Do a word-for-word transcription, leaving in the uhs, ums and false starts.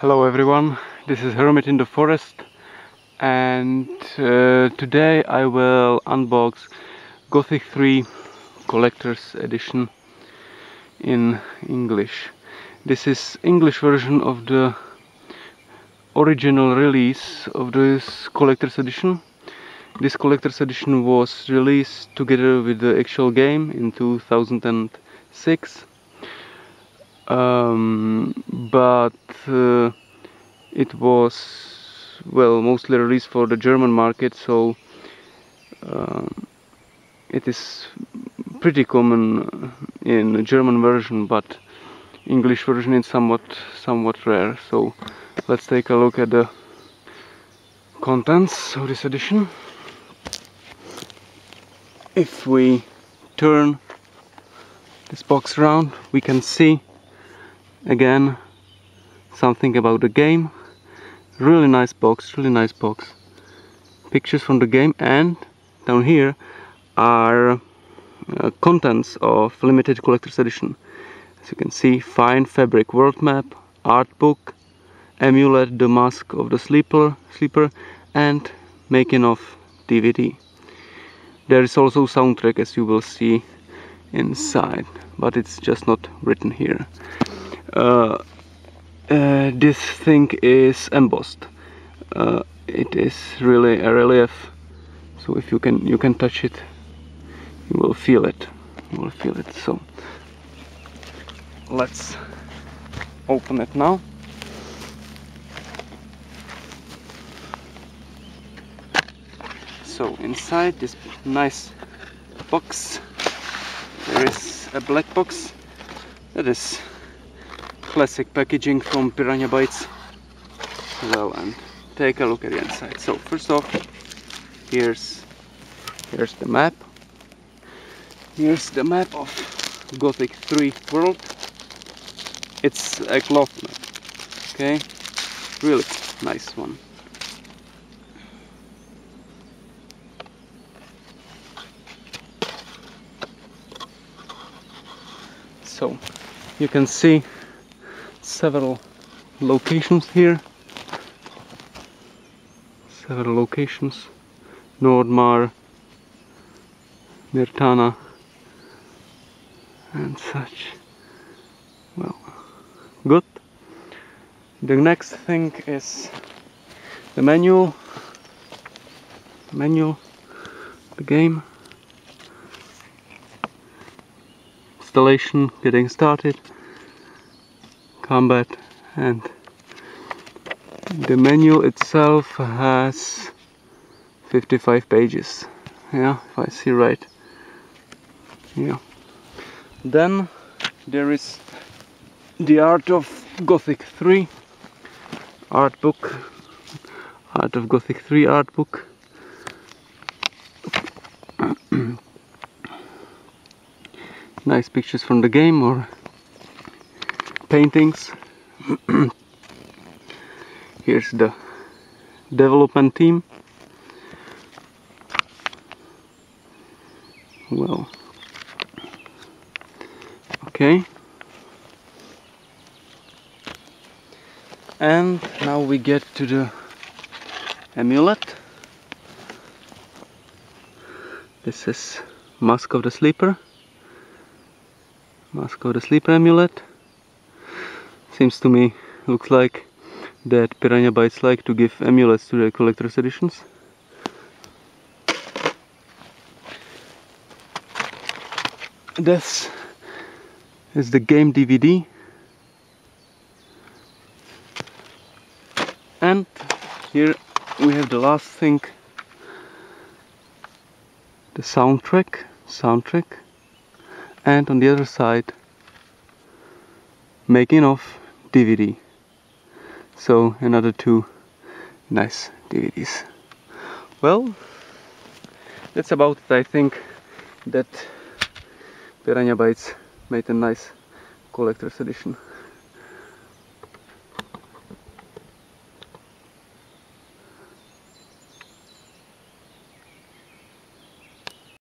Hello everyone, this is Hermit in the Forest, and uh, today I will unbox Gothic three Collector's Edition in English. This is English version of the original release of this Collector's Edition. This Collector's Edition was released together with the actual game in two thousand six. Um, but uh, it was, well, mostly released for the German market, so uh, it is pretty common in the German version, but English version is somewhat somewhat rare. So let's take a look at the contents of this edition. If we turn this box around, we can see again something about the game. Really nice box, really nice box. Pictures from the game, and down here are uh, contents of limited collector's edition. As you can see, fine fabric world map, art book, amulet, the mask of the sleeper, sleeper, and making of D V D. There is also soundtrack, as you will see inside, but it's just not written here. Uh, uh, this thing is embossed. Uh, it is really a relief, so if you can you can touch it, you will feel it. You will feel it. So let's open it now. So inside this nice box, there is a black box. That is classic packaging from Piranha Bytes. Well, and take a look at the inside. So first off, here's here's the map. Here's the map of Gothic three world. It's a cloth map. Okay, really nice one. So you can see several locations here, several locations, Nordmar, Myrtana and such. Well, good. The next thing is the manual, the manual, the game, installation, getting started, combat, and the manual itself has fifty-five pages, yeah, if I see right. Yeah. Then there is the Art of Gothic three art book, Art of Gothic three art book. Nice pictures from the game or paintings. Here's the development team. Well, okay. And now we get to the amulet. This is Mask of the Sleeper. Mask of the Sleeper amulet. Seems to me, looks like that Piranha Bytes like to give amulets to their collector's editions. This is the game D V D. And here we have the last thing, the soundtrack, soundtrack. And on the other side, making of D V D. So another two nice D V Ds. Well, that's about it. I think that Piranha Bytes made a nice collector's edition.